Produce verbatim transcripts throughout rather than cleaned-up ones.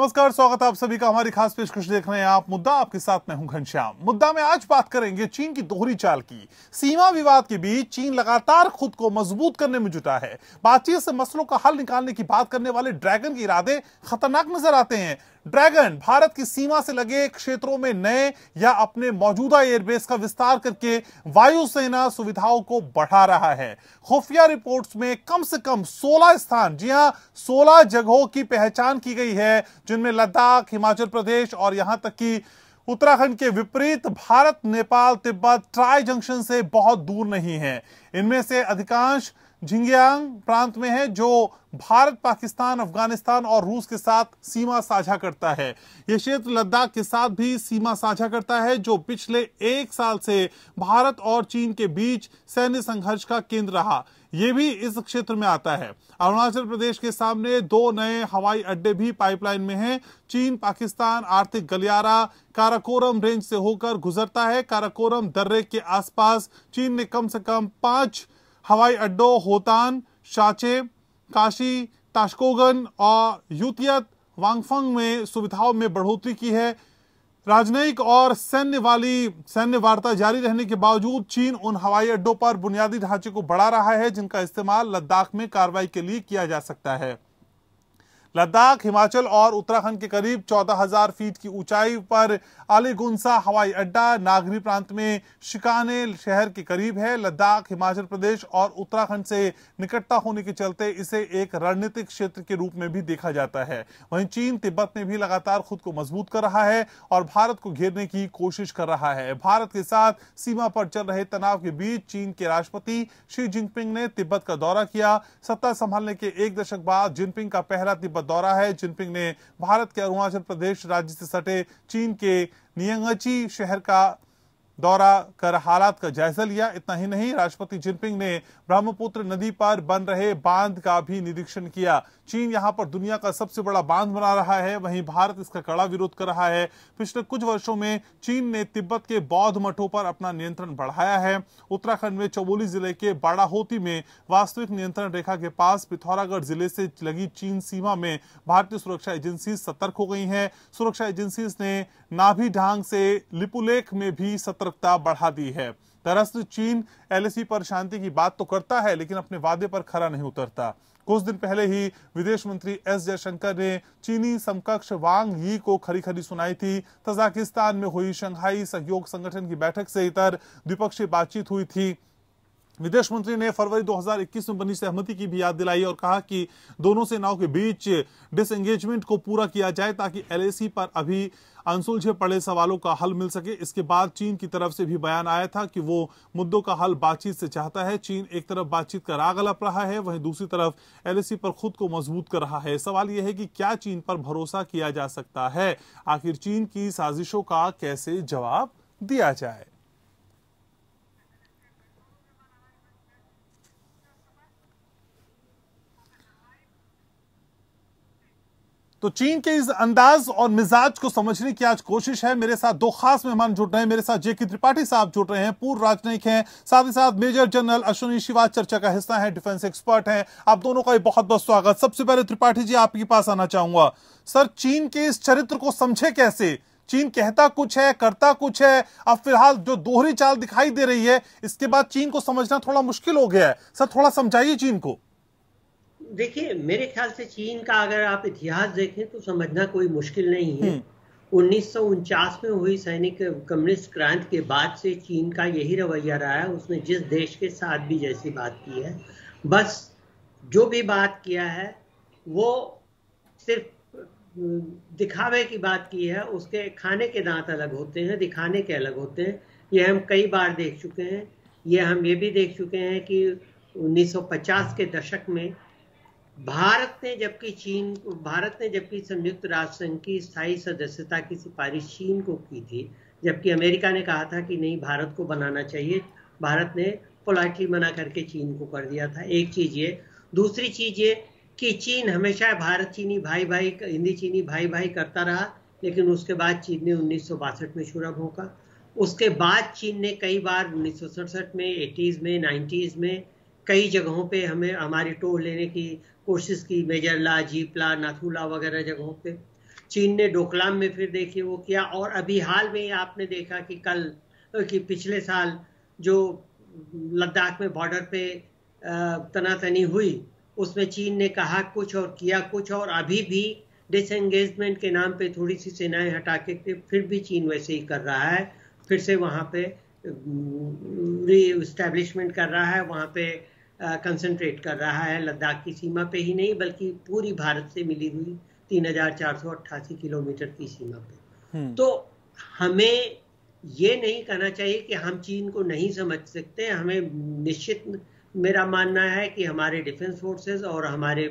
नमस्कार, स्वागत है आप सभी का हमारी खास पेशकश। देख रहे हैं आप मुद्दा, आपके साथ मैं हूं घनश्याम। मुद्दा में आज बात करेंगे चीन की दोहरी चाल की। सीमा विवाद के बीच चीन लगातार खुद को मजबूत करने में जुटा है। बातचीत से मसलों का हल निकालने की बात करने वाले ड्रैगन के इरादे खतरनाक नजर आते हैं। ड्रैगन भारत की सीमा से लगे क्षेत्रों में नए या अपने मौजूदा एयरबेस का विस्तार करके वायुसेना सुविधाओं को बढ़ा रहा है। खुफिया रिपोर्ट्स में कम से कम सोलह स्थान, जी हां सोलह जगहों की पहचान की गई है, जिनमें लद्दाख, हिमाचल प्रदेश और यहां तक कि उत्तराखंड के विपरीत भारत, नेपाल, तिब्बत ट्राई जंक्शन से बहुत दूर नहीं है। इनमें से अधिकांश झिंजियांग प्रांत में है, जो भारत, पाकिस्तान, अफगानिस्तान और रूस के साथ सीमा साझा करता है। यह क्षेत्र लद्दाख के साथ भी सीमा साझा करता है, जो पिछले एक साल से भारत और चीन के बीच सैन्य संघर्ष का केंद्र रहा। यह भी इस क्षेत्र में आता है। अरुणाचल प्रदेश के सामने दो नए हवाई अड्डे भी पाइपलाइन में हैं। चीन पाकिस्तान आर्थिक गलियारा काराकोरम रेंज से होकर गुजरता है। काराकोरम दर्रे के आसपास चीन ने कम से कम पांच हवाई अड्डों होतान, शाचे, काशी, ताशकोगन और यूतियत वांगफंग में सुविधाओं में बढ़ोतरी की है। राजनयिक और सैन्य वाली सैन्य वार्ता जारी रहने के बावजूद चीन उन हवाई अड्डों पर बुनियादी ढांचे को बढ़ा रहा है, जिनका इस्तेमाल लद्दाख में कार्रवाई के लिए किया जा सकता है। लद्दाख, हिमाचल और उत्तराखंड के करीब चौदह हज़ार फीट की ऊंचाई पर अलीगुंसा हवाई अड्डा नागरी प्रांत में शिकाने शहर के करीब है। लद्दाख हिमाचल प्रदेश और उत्तराखंड से निकटता होने के चलते इसे एक रणनीतिक क्षेत्र के रूप में भी देखा जाता है। वहीं चीन तिब्बत में भी लगातार खुद को मजबूत कर रहा है और भारत को घेरने की कोशिश कर रहा है। भारत के साथ सीमा पर चल रहे तनाव के बीच चीन के राष्ट्रपति शी जिनपिंग ने तिब्बत का दौरा किया। सत्ता संभालने के एक दशक बाद जिनपिंग का पहला तिब्बत दौरा है। जिनपिंग ने भारत के अरुणाचल प्रदेश राज्य से सटे चीन के नियंगची शहर का दौरा कर हालात का जायजा लिया। इतना ही नहीं, राष्ट्रपति जिनपिंग ने ब्रह्मपुत्र नदी पर बन रहे बांध का भी निरीक्षण किया। चीन यहां पर दुनिया का सबसे बड़ा बांध बना रहा है, वहीं भारत इसका कड़ा विरोध कर रहा है। पिछले कुछ वर्षों में चीन ने तिब्बत के बौद्ध मठों पर अपना नियंत्रण बढ़ाया है। उत्तराखंड में चमोली जिले के बाड़ाहोती में वास्तविक नियंत्रण रेखा के पास पिथौरागढ़ जिले से लगी चीन सीमा में भारतीय सुरक्षा एजेंसी सतर्क हो गई है। सुरक्षा एजेंसी ने नाभी ढांग से लिपुलेख में भी सतर्क बढ़ा दी है। दरअसल चीन एलएसी पर शांति की बात तो करता है, लेकिन अपने वादे पर खरा नहीं उतरता। कुछ दिन पहले ही विदेश मंत्री एस जयशंकर ने चीनी समकक्ष वांग यी को खरी खरी सुनाई थी। तजाकिस्तान में हुई शंघाई सहयोग संगठन की बैठक से इतर द्विपक्षीय बातचीत हुई थी। विदेश मंत्री ने फरवरी दो हज़ार इक्कीस में बनी सहमति की भी याद दिलाई और कहा कि दोनों सेनाओं के बीच डिसएंगेजमेंट को पूरा किया जाए, ताकि एलएसी पर अभी अनसुलझे पड़े सवालों का हल मिल सके। इसके बाद चीन की तरफ से भी बयान आया था कि वो मुद्दों का हल बातचीत से चाहता है। चीन एक तरफ बातचीत का राग अलाप रहा है, वहीं दूसरी तरफ एलएसी पर खुद को मजबूत कर रहा है। सवाल यह है कि क्या चीन पर भरोसा किया जा सकता है? आखिर चीन की साजिशों का कैसे जवाब दिया जाए? तो चीन के इस अंदाज और मिजाज को समझने की आज कोशिश है। मेरे साथ दो खास मेहमान जुड़ रहे हैं। मेरे साथ जेके त्रिपाठी साहब जुड़ रहे हैं, पूर्व राजनयिक हैं, साथ ही साथ मेजर जनरल अश्विनी शिवाज चर्चा का हिस्सा है, डिफेंस एक्सपर्ट हैं। आप दोनों का बहुत बहुत स्वागत। सबसे पहले त्रिपाठी जी, आपके पास आना चाहूंगा। सर, चीन के इस चरित्र को समझे कैसे? चीन कहता कुछ है, करता कुछ है। अब फिलहाल जो दोहरी चाल दिखाई दे रही है, इसके बाद चीन को समझना थोड़ा मुश्किल हो गया है। सर, थोड़ा समझाइए चीन को। देखिए, मेरे ख्याल से चीन का अगर आप इतिहास देखें तो समझना कोई मुश्किल नहीं है। उन्नीस सौ उनचास में हुई सैनिक कम्युनिस्ट क्रांति के बाद से चीन का यही रवैया रहा है। उसने जिस देश के साथ भी जैसी बात की है, बस जो भी बात किया है वो सिर्फ दिखावे की बात की है। उसके खाने के दांत अलग होते हैं, दिखाने के अलग होते हैं। ये हम कई बार देख चुके हैं। ये हम ये भी देख चुके हैं कि उन्नीस सौ पचास के दशक में भारत ने जबकि चीन भारत ने जबकि संयुक्त राष्ट्र संघ की स्थायी सदस्यता की सिफारिश चीन को की थी, जबकि अमेरिका ने कहा था कि नहीं भारत को बनाना चाहिए, भारत ने पोलाइटली मना करके चीन को कर दिया था। एक चीज़ ये। दूसरी चीज़ ये कि चीन हमेशा भारत चीनी भाई भाई हिंदी चीनी भाई भाई करता रहा, लेकिन उसके बाद चीन ने उन्नीस सौ बासठ में छुरा भोंका। उसके बाद चीन ने कई बार उन्नीस सौ सड़सठ में, एटीज़ में, नाइन्टीज़ में कई जगहों पे हमें हमारी टोह लेने की कोशिश की, मेजरला, जीपला, नाथूला वगैरह जगहों पे। चीन ने डोकलाम में फिर देखिए वो किया, और अभी हाल में आपने देखा कि कल कि पिछले साल जो लद्दाख में बॉर्डर पे तनातनी हुई उसमें चीन ने कहा कुछ और किया कुछ, और अभी भी डिसएंगेजमेंट के नाम पे थोड़ी सी सेनाएं हटा के फिर भी चीन वैसे ही कर रहा है, फिर से वहाँ पे री इस्टेब्लिशमेंट कर रहा है, वहाँ पे कंसंट्रेट कर रहा है लद्दाख की सीमा पे ही नहीं बल्कि पूरी भारत से मिली हुई तीन हजार चार सौ अट्ठासी किलोमीटर की सीमा पे। तो हमें ये नहीं कहना चाहिए कि हम चीन को नहीं समझ सकते। हमें निश्चित, मेरा मानना है कि हमारे डिफेंस फोर्सेस और हमारे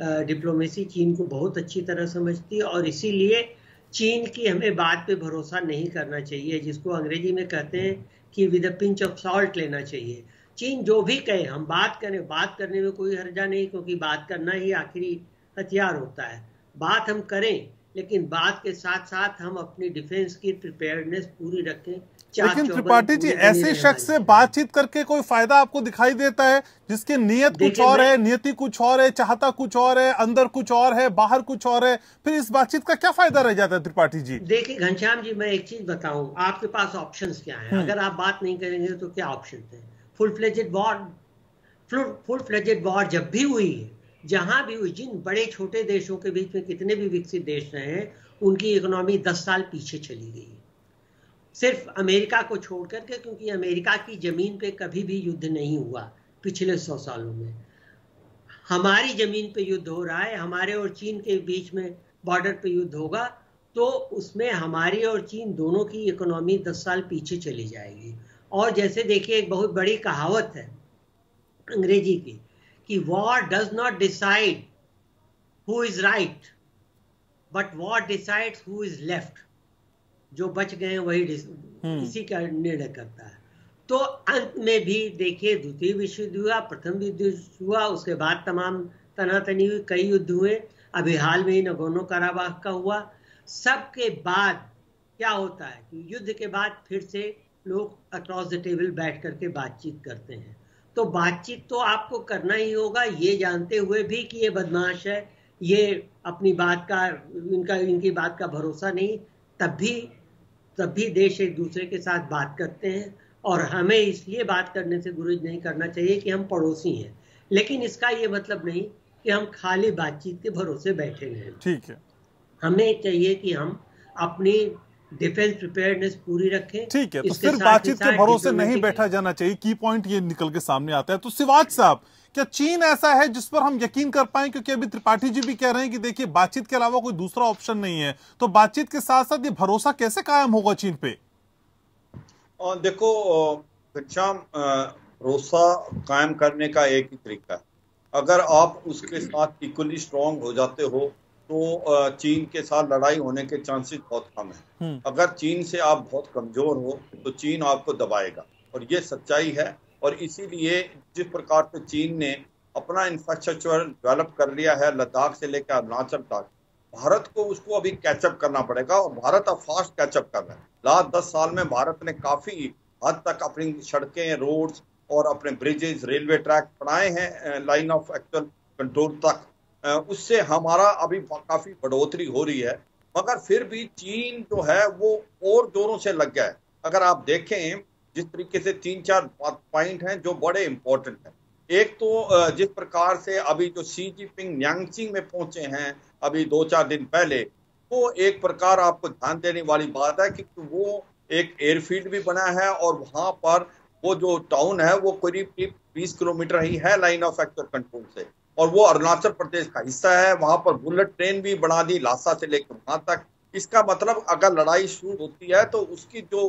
डिप्लोमेसी चीन को बहुत अच्छी तरह समझती है, और इसीलिए चीन की हमें बात पे भरोसा नहीं करना चाहिए, जिसको अंग्रेजी में कहते हैं कि with a pinch of salt लेना चाहिए। चीन जो भी कहे हम बात करें, बात करने में कोई हर्जा नहीं, क्योंकि बात करना ही आखिरी हथियार होता है। बात हम करें, लेकिन बात के साथ साथ हम अपनी डिफेंस की प्रिपेयर्डनेस पूरी रखें। लेकिन त्रिपाठी जी, ऐसे शख्स से बातचीत करके कोई फायदा आपको दिखाई देता है जिसकी नियत कुछ और है, नियति कुछ और है, चाहता कुछ और है, अंदर कुछ और है, बाहर कुछ और है, फिर इस बातचीत का क्या फायदा रह जाता है त्रिपाठी जी? देखिए घनश्याम जी, मैं एक चीज बताऊं, आपके पास ऑप्शंस क्या है? अगर आप बात नहीं करेंगे तो क्या ऑप्शन है? Full fledged war, full fledged war जब भी हुई है, जहां भी हुई, जिन बड़े छोटे देशों के बीच में कितने भी विकसित देश रहे हैं, उनकी इकोनॉमी दस साल पीछे चली गई है, सिर्फ अमेरिका को छोड़ करके, क्योंकि अमेरिका की जमीन पे कभी भी युद्ध नहीं हुआ पिछले सौ सालों में। हमारी जमीन पे युद्ध हो रहा है, हमारे और चीन के बीच में बॉर्डर पे युद्ध होगा, तो उसमें हमारी और चीन दोनों की इकोनॉमी दस साल पीछे चली जाएगी। और जैसे देखिए एक बहुत बड़ी कहावत है अंग्रेजी की कि war does not decide who is right but war decides who is left. जो बच गए वही इसी का निर्णय करता है। तो अंत में भी देखिए द्वितीय विश्व युद्ध हुआ, प्रथम विश्व हुआ, उसके बाद तमाम तनातनी हुई, कई युद्ध हुए, अभी हाल में ही नगोर्नो काराबाख का हुआ। सबके बाद क्या होता है कि युद्ध के बाद फिर से लोग अक्रॉस द टेबल बैठ करके बातचीत करते हैं। तो बातचीत तो आपको करना ही होगा, ये जानते हुए भी कि ये बदमाश है, ये अपनी बात का इनका इनकी बात का भरोसा नहीं, तब भी तब भी देश एक दूसरे के साथ बात करते हैं। और हमें इसलिए बात करने से गुरेज नहीं करना चाहिए कि हम पड़ोसी हैं, लेकिन इसका ये मतलब नहीं कि हम खाली बातचीत के भरोसे बैठे रहे। ठीक है, हमें चाहिए कि हम अपनी डिफेंस प्रिपेयर्डनेस पूरी रखें। ठीक है, तो सिर्फ बातचीत के भरोसे नहीं बैठा जाना चाहिए, की पॉइंट ये निकल के सामने आता है। तो शिवाज साहब, क्या चीन ऐसा है जिस पर हम यकीन कर पाए? क्योंकि अभी त्रिपाठी जी भी कह रहे हैं कि देखिए बातचीत के अलावा कोई दूसरा ऑप्शन नहीं है, तो बातचीत के साथ साथ ये भरोसा कैसे कायम होगा चीन पे? और देखो घनश्याम, भरोसा कायम करने का एक ही तरीका है, अगर आप उसके साथ इक्वली स्ट्रांग हो जाते हो तो चीन के साथ लड़ाई होने के चांसेस बहुत कम है। अगर चीन से आप बहुत कमजोर हो तो चीन आपको दबाएगा, और ये सच्चाई है। और इसीलिए जिस प्रकार से चीन ने अपना इंफ्रास्ट्रक्चर डेवलप कर लिया है लद्दाख से लेकर अरुणाचल तक, भारत को उसको अभी कैचअप करना पड़ेगा, और भारत अब फास्ट कैचअप कर रहा है। लास्ट दस साल में भारत ने काफ़ी हद तक अपनी सड़कें, रोड्स और अपने ब्रिजेज, रेलवे ट्रैक बनाए हैं लाइन ऑफ एक्चुअल कंट्रोल तक, उससे हमारा अभी काफ़ी बढ़ोतरी हो रही है। मगर फिर भी चीन जो है वो और जोरों से लग गया है। अगर आप देखें जिस तरीके से तीन चार पॉइंट हैं जो बड़े इम्पोर्टेंट हैं, एक तो जिस प्रकार से अभी जो शी जिनपिंग न्यांगचिंग में पहुंचे हैं अभी दो चार दिन पहले, वो एक प्रकार आपको ध्यान देने वाली बात है कि वो एक एयरफील्ड भी बना है, और वहां पर वो जो टाउन है वो करीब बीस किलोमीटर ही है लाइन ऑफ एक्चुअल कंट्रोल से, और वो अरुणाचल प्रदेश का हिस्सा है। वहां पर बुलेट ट्रेन भी बना दी लासा से लेकर वहां तक। इसका मतलब अगर लड़ाई शुरू होती है तो उसकी जो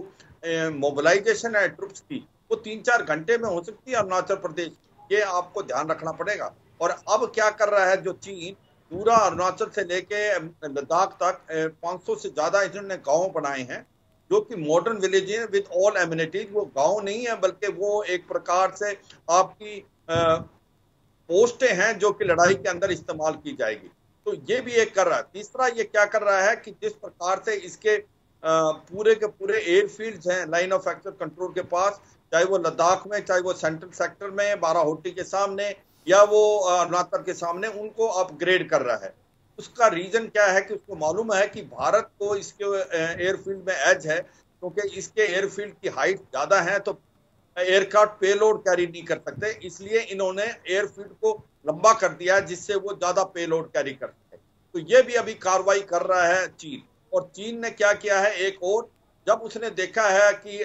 मोबिलाइजेशन है ट्रुप्स की, वो तीन चार घंटे में हो सकती है अरुणाचल प्रदेश। ये आपको ध्यान रखना पड़ेगा। और अब क्या कर रहा है जो चीन, पूरा अरुणाचल से लेके लद्दाख तक पाँच सौ से ज्यादा इन्होंने गाँव बनाए हैं जो कि मॉडर्न विलेज है विद ऑल एम्यूनिटीज। वो गांव नहीं है बल्कि वो एक प्रकार से आपकी पोस्टें हैं जो कि लड़ाई के अंदर इस्तेमाल की जाएगी। तो ये भी एक कर रहा है। तीसरा ये क्या कर रहा है कि जिस प्रकार से इसके आ, पूरे के पूरे एयरफील्ड्स हैं लाइन ऑफ एक्चुअल कंट्रोल के पास, चाहे वो लद्दाख में, चाहे वो सेंट्रल सेक्टर में बाराहोटी के सामने या वो अरुणाचल के सामने, उनको अपग्रेड कर रहा है। उसका रीजन क्या है कि उसको मालूम है कि भारत को इसके एयरफील्ड में एज है, क्योंकि इसके एयरफील्ड की हाइट ज्यादा है तो एयरक्राफ्ट पेलोड कैरी नहीं कर सकते, इसलिए इन्होंने एयरफील्ड को लंबा कर दिया जिससे वो ज्यादा पेलोड कैरी कर सके। तो ये भी अभी कार्रवाई कर रहा है चीन। और चीन ने क्या किया है एक और, जब उसने देखा है कि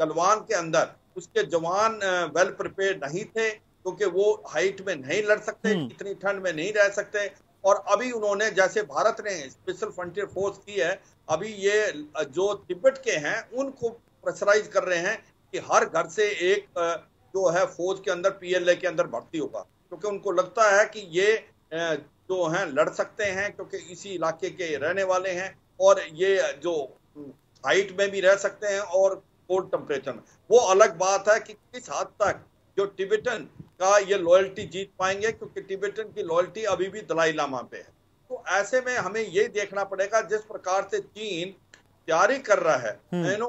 गलवान के अंदर उसके जवान वेल प्रिपेयर नहीं थे क्योंकि वो हाइट में नहीं लड़ सकते, इतनी ठंड में नहीं रह सकते, और अभी उन्होंने जैसे भारत ने स्पेशल फ्रंटियर फोर्स की है, अभी ये जो तिब्बत के हैं उनको प्रेशराइज कर रहे हैं कि हर घर से एक जो है फौज के अंदर पीएलए के अंदर भर्ती होगा, क्योंकि उनको लगता है कि ये जो हैं लड़ सकते हैं क्योंकि इसी इलाके के रहने वाले हैं और ये जो हाइट में भी रह सकते हैं और कोल्ड टेम्परेचर में। वो अलग बात है कि किस हद तक जो टिबेटन का ये लॉयल्टी जीत पाएंगे, क्योंकि टिबेटन की लॉयल्टी अभी भी दलाई लामा पे है। तो ऐसे में हमें ये देखना पड़ेगा जिस प्रकार से चीन तैयारी कर रहा है, नो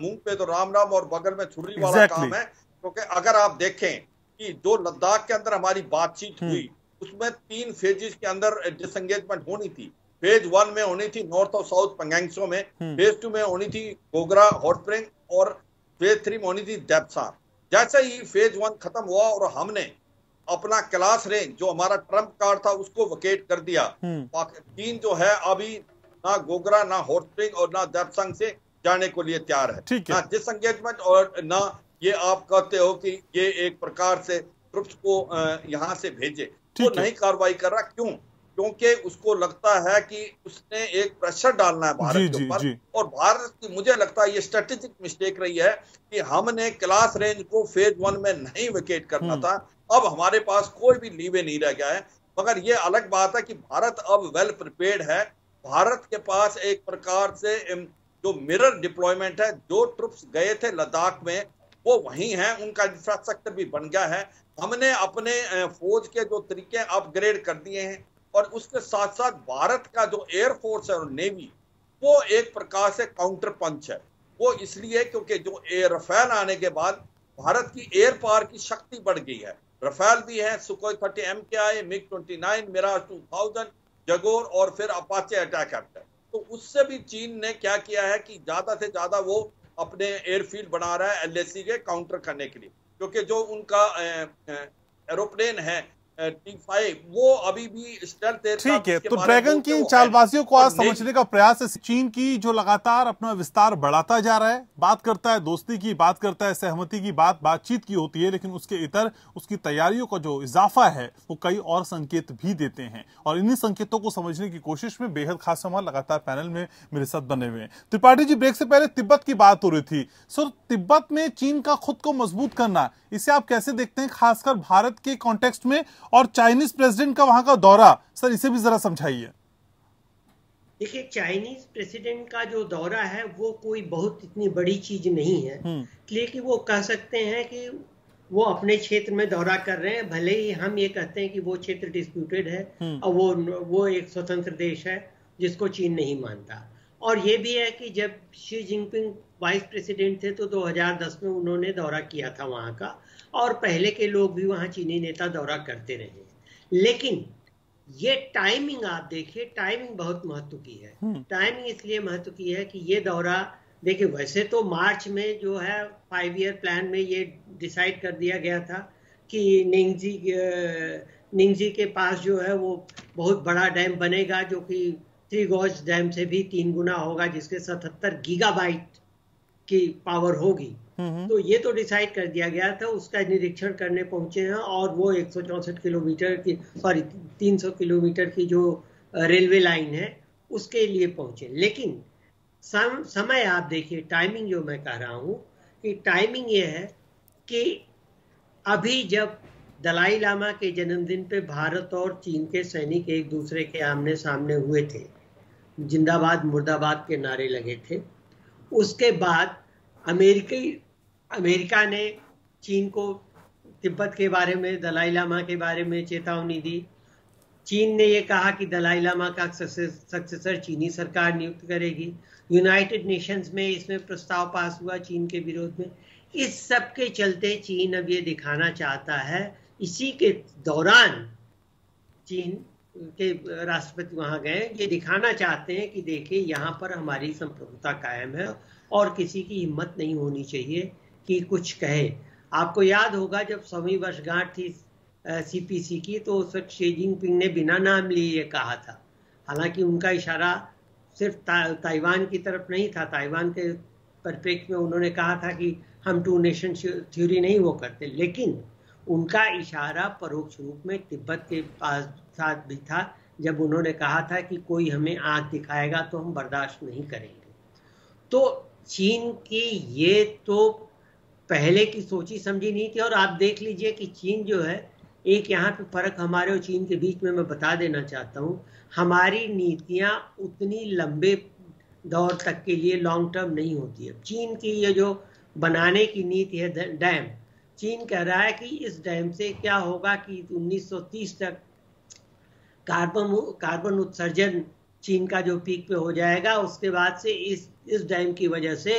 मुंह पे तो राम राम और बगल में छुरी exactly. वाला काम है। क्योंकि तो अगर आप देखें कि जो लद्दाख के अंदर हमारी बातचीत हुई उसमें तीन फेजेस के अंदर डिसएंगेजमेंट होनी थी। फेज वन में होनी थी नॉर्थ और साउथ पंगेंगसो में, फेज टू में होनी थी गोगरा हॉट स्प्रिंग, और फेज थ्री में होनी थी डेप्सा। जैसे ही फेज वन खत्म हुआ और हमने अपना क्लास रेंज जो हमारा ट्रम्प कार्ड था उसको वकेट कर दिया, चीन जो है अभी ना गोगरा ना हॉटस्प्रिंग और ना देपसंग से जाने को लिए तैयार है, ना डिसएंगेजमेंट और ना ये आप कहते हो कि ये एक प्रकार से ट्रुप्स को यहाँ से भेजे, वो तो नहीं कार्रवाई कर रहा। क्यों? क्योंकि उसको लगता है कि उसने एक प्रेशर डालना है भारत के ऊपर, और भारत की मुझे लगता है ये स्ट्रेटेजिक मिस्टेक रही है कि हमने क्लास रेंज को फेज वन में नहीं विकेट करना था। अब हमारे पास कोई भी लीवे नहीं रह गया है। मगर ये अलग बात है कि भारत अब वेल प्रिपेयर्ड है, भारत के पास एक प्रकार से जो मिरर डिप्लॉयमेंट है, जो ट्रुप्स गए थे लद्दाख में वो वहीं हैं, उनका इंफ्रास्ट्रक्चर भी बन गया है, हमने अपने फौज के जो तरीके अपग्रेड कर दिए हैं, और उसके साथ साथ भारत का जो एयरफोर्स है और नेवी वो एक प्रकार से काउंटर पंच है। वो इसलिए क्योंकि जो रफेल आने के बाद भारत की एयर पावर की शक्ति बढ़ गई है। रफेल भी है, Sukhoi thirty M K I, MiG twenty nine Mirage two thousand Jaguar और फिर अपाचे अटैक हेलीकॉप्टर। तो उससे भी चीन ने क्या किया है कि ज्यादा से ज्यादा वो अपने एयरफील्ड बना रहा है एल ए सी के काउंटर करने के लिए, क्योंकि जो उनका एरोप्लेन है टी फाइव वो अभी भी स्टेल्थ एयरक्राफ्ट। ठीक है, तो ड्रैगन की चालबाजियों को आज समझने का प्रयास है। चीन की जो लगातार अपना विस्तार बढ़ाता जा रहा है, बात करता है दोस्ती की, बात करता है सहमति की, बात बातचीत की होती है, लेकिन उसके इतर उसकी तैयारियों का जो इजाफा है वो कई और संकेत भी देते हैं, और इन्हीं संकेतों को समझने की कोशिश में बेहद खास हमारे लगातार पैनल में मेरे साथ बने हुए हैं। त्रिपाठी जी, ब्रेक से पहले तिब्बत की बात हो रही थी। सर, तिब्बत में चीन का खुद को मजबूत करना, इसे आप कैसे देखते हैं, खासकर भारत के कॉन्टेक्स्ट में, और चाइनीज प्रेसिडेंट का वहां का दौरा, सर इसे भी जरा समझाइए। देखिए, चाइनीज प्रेसिडेंट का जो दौरा है वो कोई बहुत इतनी बड़ी चीज नहीं है, इसलिए कि वो कह सकते हैं कि वो अपने क्षेत्र में दौरा कर रहे हैं, भले ही हम ये कहते हैं कि वो क्षेत्र डिस्प्यूटेड है और वो वो एक स्वतंत्र देश है जिसको चीन नहीं मानता। और ये भी है कि जब शी जिनपिंग वाइस प्रेसिडेंट थे तो दो हज़ार दस में उन्होंने दौरा किया था वहाँ का, और पहले के लोग भी वहाँ चीनी नेता दौरा करते रहे। लेकिन ये टाइमिंग आप देखिए, टाइमिंग बहुत महत्व की है। टाइमिंग इसलिए महत्व की है कि ये दौरा देखिए, वैसे तो मार्च में जो है फाइव ईयर प्लान में ये डिसाइड कर दिया गया था कि निंगजी निंगजी के पास जो है वो बहुत बड़ा डैम बनेगा जो कि थ्री गॉज डैम से भी तीन गुना होगा, जिसके सतहत्तर गीगाबाइट की पावर होगी। तो ये तो डिसाइड कर दिया गया था, उसका निरीक्षण करने पहुंचे हैं, और वो एक सौ चौसठ किलोमीटर की सॉरी तीन सौ किलोमीटर की जो रेलवे लाइन है उसके लिए पहुंचे। लेकिन सम, समय आप देखिए, टाइमिंग जो मैं कह रहा हूँ कि टाइमिंग ये है कि अभी जब दलाई लामा के जन्मदिन पे भारत और चीन के सैनिक एक दूसरे के आमने सामने हुए थे, जिंदाबाद मुर्दाबाद के नारे लगे थे। उसके बाद अमेरिकी अमेरिका ने चीन को तिब्बत के बारे में, दलाई लामा के बारे में चेतावनी दी। चीन ने ये कहा कि दलाई लामा का सक्सेसर चीनी सरकार नियुक्त करेगी। यूनाइटेड नेशंस में इसमें प्रस्ताव पास हुआ चीन के विरोध में। इस सब के चलते चीन अब ये दिखाना चाहता है। इसी के दौरान चीन के राष्ट्रपति वहाँ गए, ये दिखाना चाहते हैं कि देखिए यहाँ पर हमारी संप्रभुता कायम है और किसी की हिम्मत नहीं होनी चाहिए कि कुछ कहे। आपको याद होगा जब सौवीं वर्षगांठ थी सीपीसी की, तो उस वक्त शी जिनपिंग ने बिना नाम लिए ये कहा था। हालांकि उनका इशारा सिर्फ ता, ताइवान की तरफ नहीं था। ताइवान के परिप्रेक्ष्य में उन्होंने कहा था कि हम टू नेशन थ्योरी नहीं वो करते, लेकिन उनका इशारा परोक्ष रूप में तिब्बत के पास साथ भी था, जब उन्होंने कहा था कि कोई हमें आंख दिखाएगा तो हम बर्दाश्त नहीं करेंगे। तो चीन की ये तो पहले की सोची समझी नहीं थी। और आप देख लीजिए कि चीन जो है, एक यहाँ पे फर्क हमारे और चीन के बीच में मैं बता देना चाहता हूँ, हमारी नीतियाँ उतनी लंबे दौर तक के लिए लॉन्ग टर्म नहीं होती है। चीन की ये जो बनाने की नीति है डैम, चीन कह रहा है कि इस डैम से क्या होगा कि उन्नीस सौ तीस तक कार्बन कार्बन उत्सर्जन चीन का जो पीक पे हो जाएगा, उसके बाद से इस इस डैम की वजह से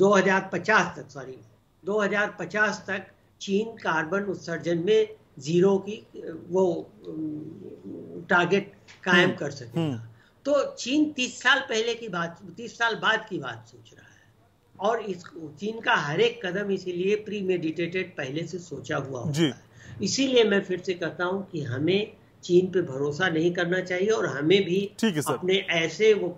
दो हज़ार पचास तक सॉरी दो हज़ार पचास तक चीन कार्बन उत्सर्जन में जीरो की वो टारगेट कायम कर सकेगा। तो चीन तीस साल पहले की बात तीस साल बाद की बात सोच रहा है, और इस चीन का हर एक कदम इसीलिए प्रीमेडिटेटेड पहले से सोचा हुआ होता है। इसीलिए मैं फिर से कहता हूं कि हमें चीन पे भरोसा नहीं करना चाहिए, और हमें भी अपने ऐसे वो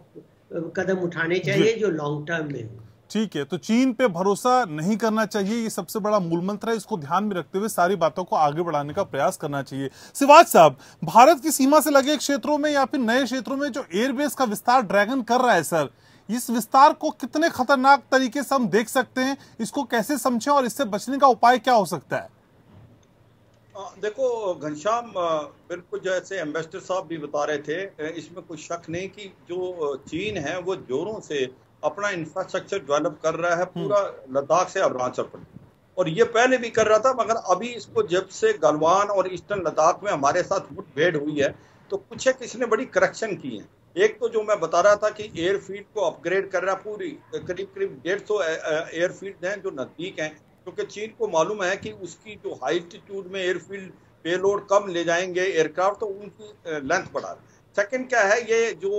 कदम उठाने चाहिए जो लॉन्ग टर्म में हो। ठीक है, तो चीन पे भरोसा नहीं करना चाहिए, ये सबसे बड़ा मूल मंत्र है। इसको ध्यान में रखते हुए सारी बातों को आगे बढ़ाने का प्रयास करना चाहिए। शिवाज साहब, भारत की सीमा से लगे क्षेत्रों में या फिर नए क्षेत्रों में जो एयरबेस का विस्तार ड्रैगन कर रहा है सर, इस विस्तार को कितने खतरनाक तरीके से हम देख सकते हैं, इसको कैसे समझें और इससे बचने का उपाय क्या हो सकता है? देखो घनश्याम, बिल्कुल जैसे एम्बेसडर साहब भी बता रहे थे, इसमें कोई शक नहीं कि जो चीन है वो जोरों से अपना इंफ्रास्ट्रक्चर डेवलप कर रहा है पूरा लद्दाख से अरुणाचल पर, और ये पहले भी कर रहा था। मगर अभी इसको जब से गलवान और ईस्टर्न लद्दाख में हमारे साथ मुठभेड़ हुई है, तो कुछ है किसने बड़ी करेक्शन की है। एक तो जो मैं बता रहा था कि एयरफील्ड को अपग्रेड कर रहा, पूरी करीब करीब डेढ़ सौ एयरफील्ड हैं जो नज़दीक हैं, क्योंकि चीन को मालूम है कि उसकी जो हाई एल्टीट्यूड में एयरफील्ड पेलोड कम ले जाएंगे एयरक्राफ्ट, तो उनकी लेंथ बढ़ा रहे। सेकेंड क्या है, ये जो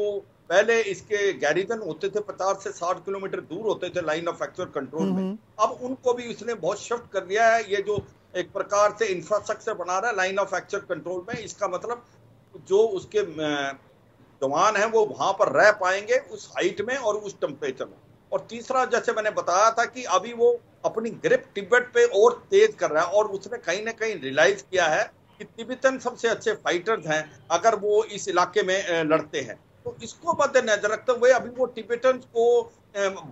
पहले इसके गैरिजन होते थे पचास से साठ किलोमीटर दूर होते थे लाइन ऑफ एक्चुअल कंट्रोल में, अब उनको भी उसने बहुत शिफ्ट कर दिया है। ये जो एक प्रकार से इंफ्रास्ट्रक्चर बना रहा है लाइन ऑफ एक्चुअल कंट्रोल में, इसका मतलब जो उसके जवान है वो वहां पर रह पाएंगे उस हाइट में और उस टेम्परेचर में। और तीसरा, जैसे मैंने बताया था कि अभी वो अपनी ग्रिप तिब्बत पे और तेज कर रहा है, और उसने कहीं ना कहीं रियलाइज किया है कि तिब्बतन सबसे अच्छे फाइटर्स हैं अगर वो इस इलाके में लड़ते हैं। तो इसको मद्देनजर रखते हुए अभी वो तिब्बतन को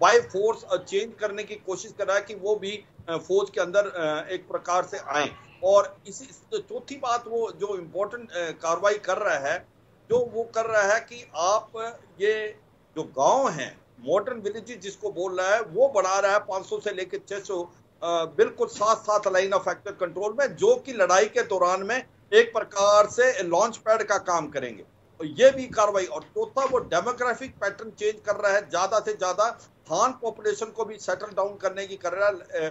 बाय फोर्स चेंज करने की कोशिश कर रहा है कि वो भी फौज के अंदर एक प्रकार से आए। और इसी चौथी बात, वो जो इम्पोर्टेंट कार्रवाई कर रहा है जो वो कर रहा है कि आप ये जो गांव हैं मॉडर्न विलेज जिसको बोल रहा है, वो बढ़ा रहा है पाँच सौ से लेकर छह सौ, बिल्कुल साथ साथ लाइन ऑफ एक्चुअल कंट्रोल में, जो कि लड़ाई के दौरान में एक प्रकार से लॉन्च पैड का काम करेंगे। और ये भी कार्रवाई, और चौथा वो डेमोग्राफिक पैटर्न चेंज कर रहा है, ज़्यादा से ज़्यादा खान पॉपुलेशन को भी सेटल डाउन करने की कर रहा है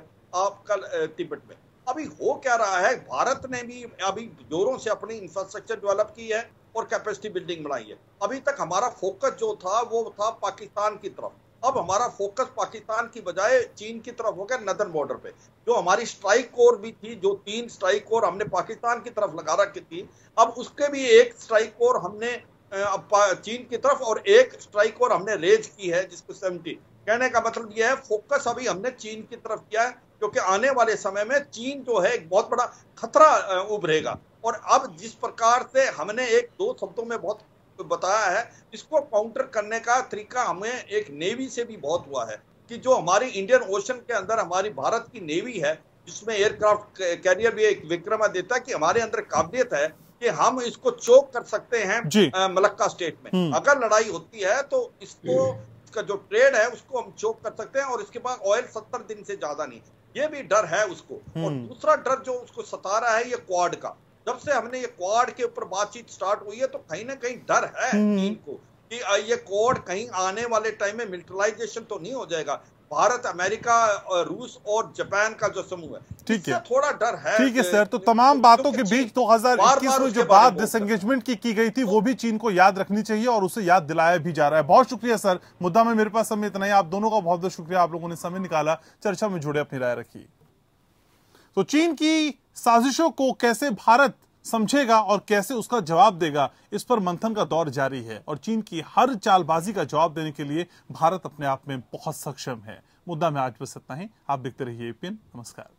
आपका तिब्बत में। अभी हो क्या रहा है, भारत ने भी अभी जोरों से अपनी इंफ्रास्ट्रक्चर डेवलप की है और कैपेसिटी बिल्डिंग बनाई है। अभी तक हमारा फोकस जो था वो था पाकिस्तान की तरफ, अब हमारा फोकस पाकिस्तान की बजाय चीन की तरफ हो गया नदर्न बॉर्डर पे। जो हमारी स्ट्राइक कोर भी थी, जो तीन स्ट्राइक कोर हमने पाकिस्तान की तरफ लगा रखी थी, अब उसके भी एक स्ट्राइक कोर हमने चीन की तरफ और एक स्ट्राइक कोर हमने रेज की है जिसको सेवेंटी। कहने का मतलब यह है फोकस अभी हमने चीन की तरफ किया है, क्योंकि आने वाले समय में चीन जो है एक बहुत बड़ा खतरा उभरेगा। और अब जिस प्रकार से हमने एक दो शब्दों में बहुत बताया है, इसको काउंटर करने का तरीका हमें एक नेवी से भी बहुत हुआ है कि जो हमारी इंडियन ओशन के अंदर हमारी भारत की नेवी है जिसमें एयरक्राफ्ट कैरियर भी एक विक्रमा देता कि हमारे अंदर काबिलियत है कि हम इसको चोक कर सकते हैं मलक्का स्टेट में। अगर लड़ाई होती है तो इसको इसका जो ट्रेड है उसको हम चोक कर सकते हैं, और इसके बाद ऑयल सत्तर दिन से ज्यादा नहीं, ये भी डर है उसको। और दूसरा डर जो उसको सता रहा है ये क्वाड का, जब से हमने ये क्वाड के ऊपर बातचीत स्टार्ट हुई है तो कहीं ना कहीं डर है चीन को कि ये क्वाड कहीं आने वाले टाइम में मिलिट्राइजेशन तो नहीं हो जाएगा। भारत, अमेरिका, रूस और जापान का जो समूह है, ठीक है, थोड़ा डर है। ठीक है सर, तो तमाम बातों के बीच दो हज़ार इक्कीस में जो बात डिसएंगेजमेंट की की गई थी वो भी चीन को याद रखनी चाहिए और उसे याद दिलाया भी जा रहा है। बहुत शुक्रिया सर, मुद्दा में मेरे पास समय इतना ही। आप दोनों का बहुत बहुत शुक्रिया, आप लोगों ने समय निकाला, चर्चा में जुड़े, अपनी राय रखी। तो चीन की साजिशों को कैसे भारत समझेगा और कैसे उसका जवाब देगा, इस पर मंथन का दौर जारी है और चीन की हर चालबाजी का जवाब देने के लिए भारत अपने आप में बहुत सक्षम है। मुद्दा में आज बस इतना ही। आप देखते रहिए ए पी एन। नमस्कार।